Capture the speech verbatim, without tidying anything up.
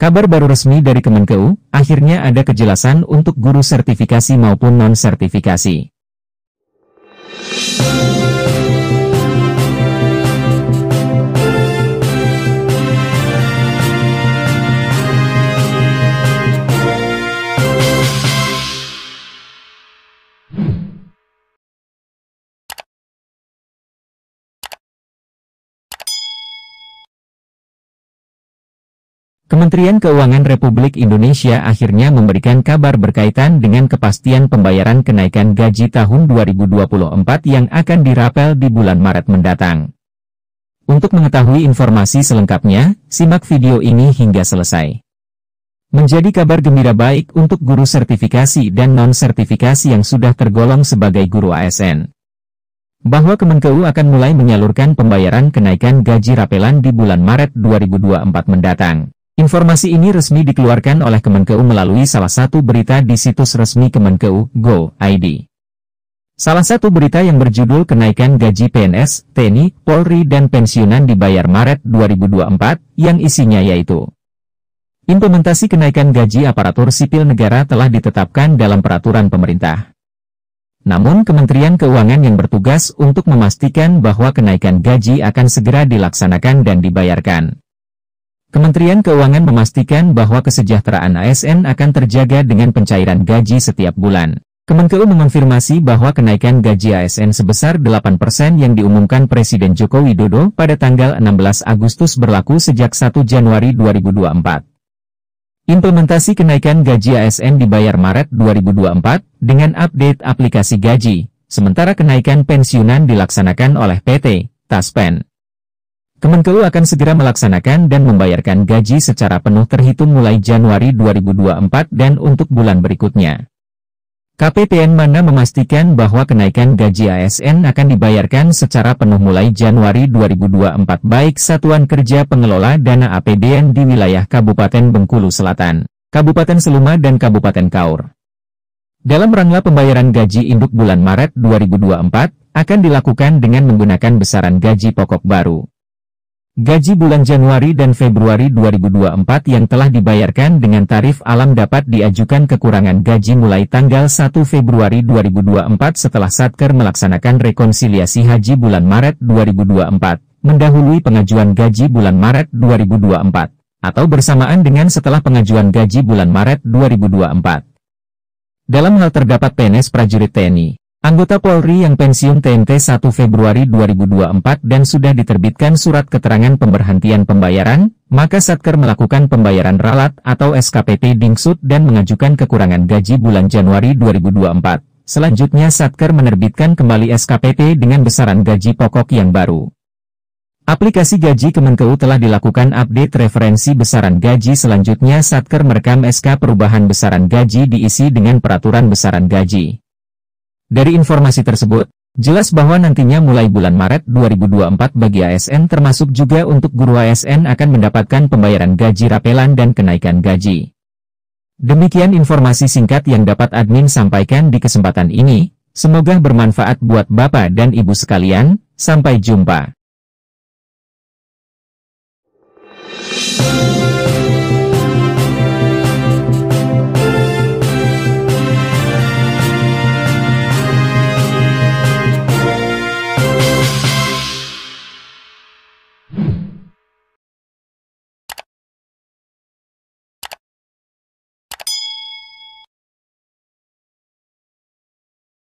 Kabar baru resmi dari Kemenkeu, akhirnya ada kejelasan untuk guru sertifikasi maupun non-sertifikasi. Kementerian Keuangan Republik Indonesia akhirnya memberikan kabar berkaitan dengan kepastian pembayaran kenaikan gaji tahun dua ribu dua puluh empat yang akan dirapel di bulan Maret mendatang. Untuk mengetahui informasi selengkapnya, simak video ini hingga selesai. Menjadi kabar gembira baik untuk guru sertifikasi dan non-sertifikasi yang sudah tergolong sebagai guru A S N. Bahwa Kemenkeu akan mulai menyalurkan pembayaran kenaikan gaji rapelan di bulan Maret dua ribu dua puluh empat mendatang. Informasi ini resmi dikeluarkan oleh Kemenkeu melalui salah satu berita di situs resmi Kemenkeu titik go titik i d. Salah satu berita yang berjudul Kenaikan Gaji P N S, T N I, Polri dan Pensiunan Dibayar Maret dua ribu dua puluh empat, yang isinya yaitu implementasi kenaikan gaji aparatur sipil negara telah ditetapkan dalam peraturan pemerintah. Namun Kementerian Keuangan yang bertugas untuk memastikan bahwa kenaikan gaji akan segera dilaksanakan dan dibayarkan. Kementerian Keuangan memastikan bahwa kesejahteraan A S N akan terjaga dengan pencairan gaji setiap bulan. Kemenkeu mengonfirmasi bahwa kenaikan gaji A S N sebesar delapan persen yang diumumkan Presiden Joko Widodo pada tanggal enam belas Agustus berlaku sejak satu Januari dua ribu dua puluh empat. Implementasi kenaikan gaji A S N dibayar Maret dua ribu dua puluh empat dengan update aplikasi gaji, sementara kenaikan pensiunan dilaksanakan oleh P T. Taspen. Kemenkeu akan segera melaksanakan dan membayarkan gaji secara penuh terhitung mulai Januari dua ribu dua puluh empat dan untuk bulan berikutnya. K P P N mana memastikan bahwa kenaikan gaji A S N akan dibayarkan secara penuh mulai Januari dua ribu dua puluh empat baik Satuan Kerja Pengelola Dana A P B N di wilayah Kabupaten Bengkulu Selatan, Kabupaten Seluma dan Kabupaten Kaur. Dalam rangka pembayaran gaji induk bulan Maret dua ribu dua puluh empat akan dilakukan dengan menggunakan besaran gaji pokok baru. Gaji bulan Januari dan Februari dua ribu dua puluh empat yang telah dibayarkan dengan tarif alam dapat diajukan kekurangan gaji mulai tanggal satu Februari dua ribu dua puluh empat setelah Satker melaksanakan rekonsiliasi haji bulan Maret dua ribu dua puluh empat, mendahului pengajuan gaji bulan Maret dua ribu dua puluh empat, atau bersamaan dengan setelah pengajuan gaji bulan Maret dua ribu dua puluh empat. Dalam hal terdapat P N S prajurit T N I. Anggota Polri yang pensiun T N T satu Februari dua ribu dua puluh empat dan sudah diterbitkan surat keterangan pemberhentian pembayaran, maka Satker melakukan pembayaran ralat atau S K P P Dingsud dan mengajukan kekurangan gaji bulan Januari dua ribu dua puluh empat. Selanjutnya Satker menerbitkan kembali S K P P dengan besaran gaji pokok yang baru. Aplikasi gaji Kemenkeu telah dilakukan update referensi besaran gaji selanjutnya Satker merekam S K perubahan besaran gaji diisi dengan peraturan besaran gaji. Dari informasi tersebut, jelas bahwa nantinya mulai bulan Maret dua ribu dua puluh empat bagi A S N termasuk juga untuk guru A S N akan mendapatkan pembayaran gaji rapelan dan kenaikan gaji. Demikian informasi singkat yang dapat admin sampaikan di kesempatan ini, semoga bermanfaat buat Bapak dan Ibu sekalian, sampai jumpa.